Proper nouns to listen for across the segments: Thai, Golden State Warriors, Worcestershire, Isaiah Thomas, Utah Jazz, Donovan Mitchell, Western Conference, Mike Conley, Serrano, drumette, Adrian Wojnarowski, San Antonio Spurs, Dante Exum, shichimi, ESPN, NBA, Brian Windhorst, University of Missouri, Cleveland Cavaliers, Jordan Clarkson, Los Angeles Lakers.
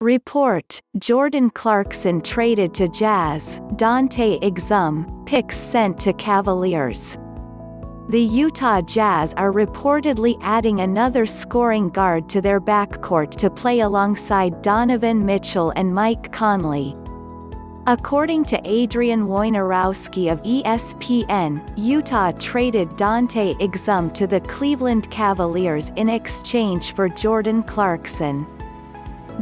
Report: Jordan Clarkson traded to Jazz, Dante Exum, picks sent to Cavaliers. The Utah Jazz are reportedly adding another scoring guard to their backcourt to play alongside Donovan Mitchell and Mike Conley. According to Adrian Wojnarowski of ESPN, Utah traded Dante Exum to the Cleveland Cavaliers in exchange for Jordan Clarkson.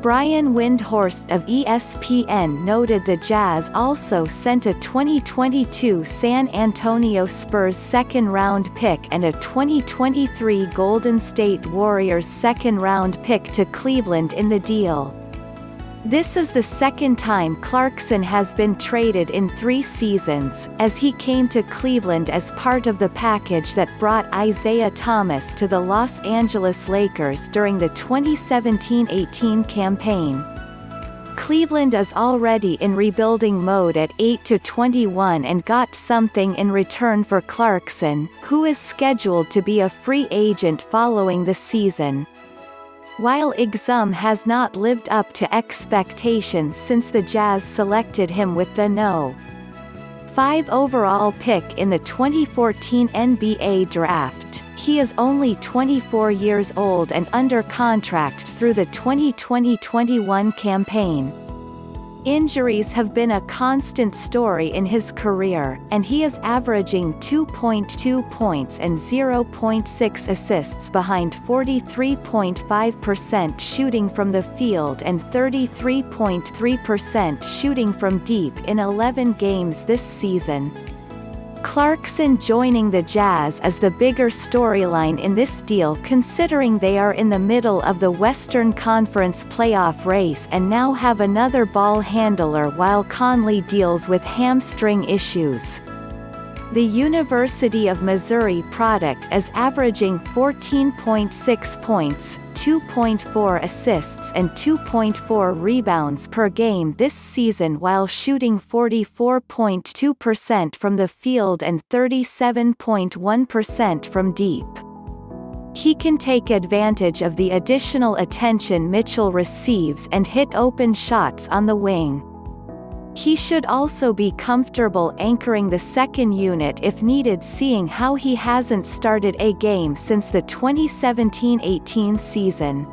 Brian Windhorst of ESPN noted the Jazz also sent a 2022 San Antonio Spurs second-round pick and a 2023 Golden State Warriors second-round pick to Cleveland in the deal. This is the second time Clarkson has been traded in 3 seasons, as he came to Cleveland as part of the package that brought Isaiah Thomas to the Los Angeles Lakers during the 2017-18 campaign. Cleveland is already in rebuilding mode at 8-21 and got something in return for Clarkson, who is scheduled to be a free agent following the season. While Exum has not lived up to expectations since the Jazz selected him with the No. 5 overall pick in the 2014 NBA draft, he is only 24 years old and under contract through the 2020-21 campaign. Injuries have been a constant story in his career, and he is averaging 2.2 points and 0.6 assists behind 43.5% shooting from the field and 33.3% shooting from deep in 11 games this season. Clarkson joining the Jazz is the bigger storyline in this deal, considering they are in the middle of the Western Conference playoff race and now have another ball handler while Conley deals with hamstring issues. The University of Missouri product is averaging 14.6 points, 2.4 assists and 2.4 rebounds per game this season while shooting 44.2% from the field and 37.1% from deep. He can take advantage of the additional attention Mitchell receives and hit open shots on the wing. He should also be comfortable anchoring the second unit if needed, seeing how he hasn't started a game since the 2017-18 season.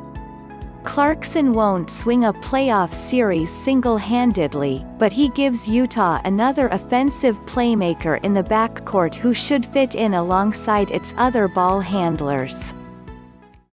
Clarkson won't swing a playoff series single-handedly, but he gives Utah another offensive playmaker in the backcourt who should fit in alongside its other ball handlers.